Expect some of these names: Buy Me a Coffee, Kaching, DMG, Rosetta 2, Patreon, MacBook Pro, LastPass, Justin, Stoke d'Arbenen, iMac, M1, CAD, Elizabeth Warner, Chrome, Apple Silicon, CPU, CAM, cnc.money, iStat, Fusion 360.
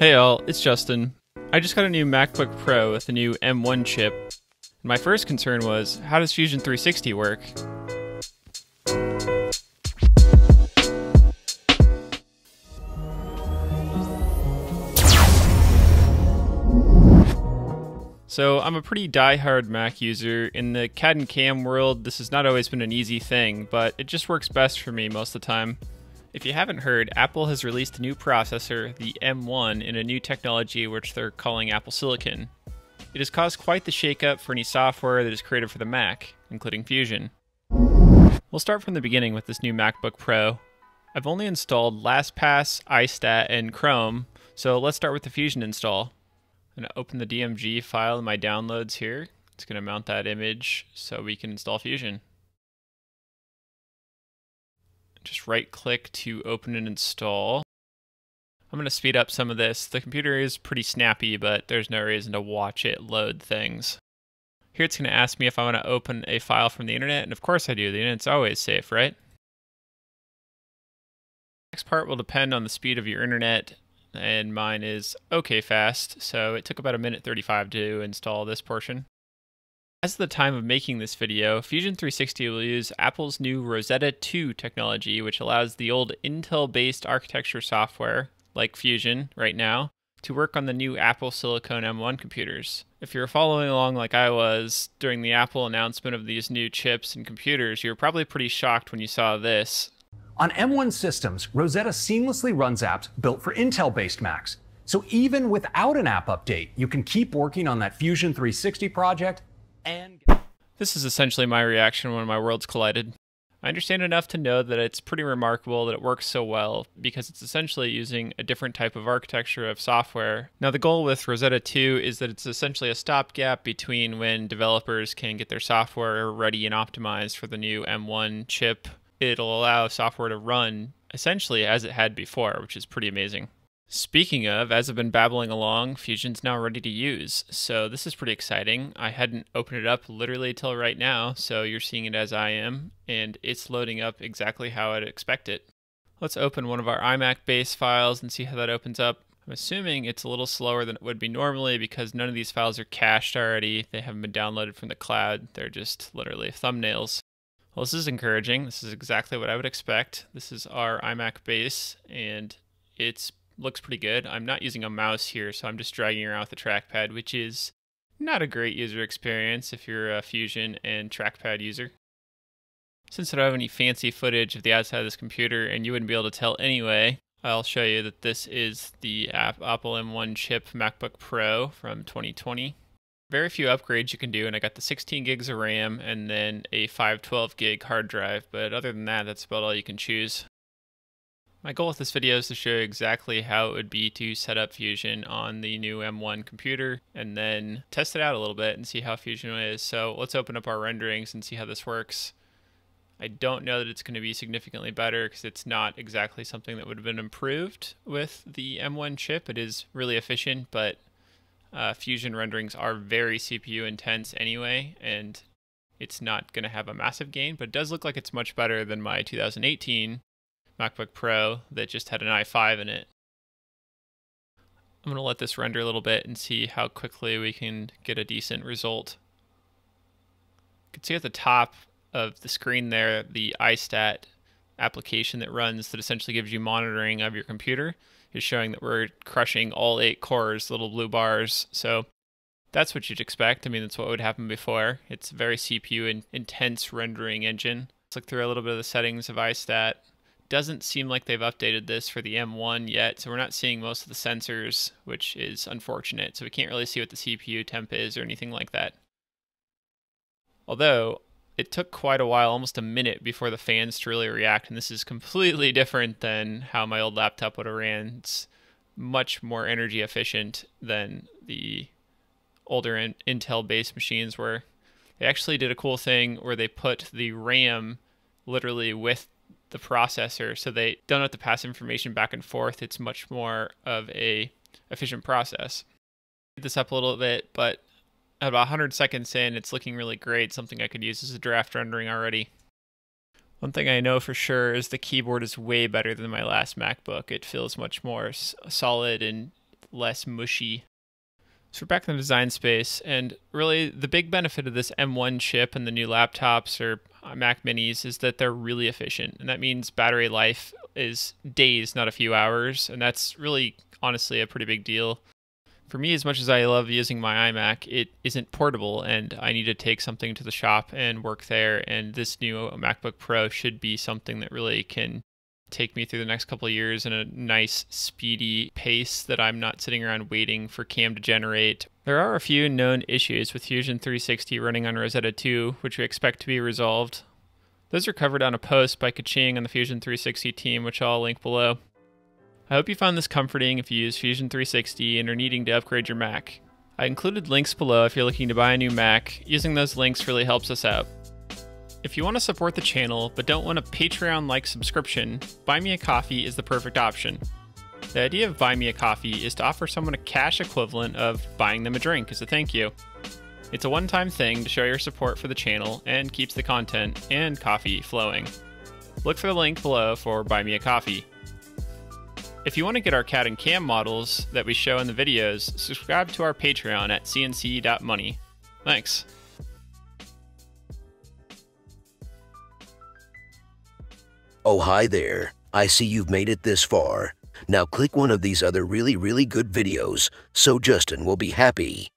Hey all, it's Justin. I just got a new MacBook Pro with the new M1 chip. And my first concern was, how does Fusion 360 work? So I'm a pretty die-hard Mac user. In the CAD and CAM world, this has not always been an easy thing, but it just works best for me most of the time. If you haven't heard, Apple has released a new processor, the M1, in a new technology which they're calling Apple Silicon. It has caused quite the shakeup for any software that is created for the Mac, including Fusion. We'll start from the beginning with this new MacBook Pro. I've only installed LastPass, iStat, and Chrome, so let's start with the Fusion install. I'm going to open the DMG file in my downloads here. It's going to mount that image so we can install Fusion. Just right-click to open and install. I'm going to speed up some of this. The computer is pretty snappy, but there's no reason to watch it load things. Here it's going to ask me if I want to open a file from the internet, and of course I do. The internet's always safe, right? The next part will depend on the speed of your internet, and mine is okay fast, so it took about 1:35 to install this portion. As of the time of making this video, Fusion 360 will use Apple's new Rosetta 2 technology, which allows the old Intel-based architecture software, like Fusion right now, to work on the new Apple Silicon M1 computers. If you're following along like I was during the Apple announcement of these new chips and computers, you were probably pretty shocked when you saw this. On M1 systems, Rosetta seamlessly runs apps built for Intel-based Macs. So even without an app update, you can keep working on that Fusion 360 project. And this is essentially my reaction when my worlds collided. I understand enough to know that it's pretty remarkable that it works so well because it's essentially using a different type of architecture of software. Now the goal with Rosetta 2 is that it's essentially a stopgap between when developers can get their software ready and optimized for the new M1 chip. It'll allow software to run essentially as it had before, which is pretty amazing. Speaking of, as I've been babbling along, Fusion's now ready to use, so this is pretty exciting. I hadn't opened it up literally till right now, so you're seeing it as I am, and it's loading up exactly how I'd expect it. Let's open one of our iMac base files and see how that opens up. I'm assuming it's a little slower than it would be normally because none of these files are cached already. They haven't been downloaded from the cloud. They're just literally thumbnails. Well, this is encouraging. This is exactly what I would expect. This is our iMac base, and it's looks pretty good. I'm not using a mouse here, so I'm just dragging around with the trackpad, which is not a great user experience if you're a Fusion and trackpad user. Since I don't have any fancy footage of the outside of this computer, and you wouldn't be able to tell anyway, I'll show you that this is the Apple M1 chip MacBook Pro from 2020. Very few upgrades you can do, and I got the 16 gigs of RAM and then a 512 gig hard drive, but other than that, that's about all you can choose. My goal with this video is to show you exactly how it would be to set up Fusion on the new M1 computer and then test it out a little bit and see how Fusion is. So let's open up our renderings and see how this works. I don't know that it's going to be significantly better because it's not exactly something that would have been improved with the M1 chip. It is really efficient, but Fusion renderings are very CPU intense anyway, and it's not going to have a massive gain, but it does look like it's much better than my 2018 MacBook Pro that just had an i5 in it. I'm going to let this render a little bit and see how quickly we can get a decent result. You can see at the top of the screen there the iStat application that runs that essentially gives you monitoring of your computer is showing that we're crushing all 8 cores, little blue bars. So that's what you'd expect. I mean, that's what would happen before. It's a very CPU intense rendering engine. Let's look through a little bit of the settings of iStat. Doesn't seem like they've updated this for the M1 yet, so we're not seeing most of the sensors, which is unfortunate. So we can't really see what the CPU temp is or anything like that. Although it took quite a while, almost a minute, before the fans to really react, and this is completely different than how my old laptop would have ran. It's much more energy efficient than the older Intel-based machines were. They actually did a cool thing where they put the RAM literally with the processor, so they don't have to pass information back and forth. It's much more of a efficient process. Speed this up a little bit, but at about 100 seconds in, it's looking really great, something I could use as a draft rendering already. One thing I know for sure is the keyboard is way better than my last MacBook. It feels much more solid and less mushy. So we're back in the design space, and really the big benefit of this M1 chip and the new laptops or Mac minis is that they're really efficient, and that means battery life is days, not a few hours, and that's really honestly a pretty big deal. For me, as much as I love using my iMac, it isn't portable, and I need to take something to the shop and work there, and this new MacBook Pro should be something that really can take me through the next couple of years in a nice speedy pace that I'm not sitting around waiting for CAM to generate. There are a few known issues with Fusion 360 running on Rosetta 2, which we expect to be resolved. Those are covered on a post by Kaching on the Fusion 360 team, which I'll link below. I hope you found this comforting if you use Fusion 360 and are needing to upgrade your Mac. I included links below if you're looking to buy a new Mac. Using those links really helps us out. If you want to support the channel but don't want a Patreon-like subscription, Buy Me a Coffee is the perfect option. The idea of Buy Me a Coffee is to offer someone a cash equivalent of buying them a drink as a thank you. It's a one-time thing to show your support for the channel and keeps the content and coffee flowing. Look for the link below for Buy Me a Coffee. If you want to get our CAD and CAM models that we show in the videos, subscribe to our Patreon at cnc.money. Thanks. Oh, hi there. I see you've made it this far. Now click one of these other really, really good videos so Justin will be happy.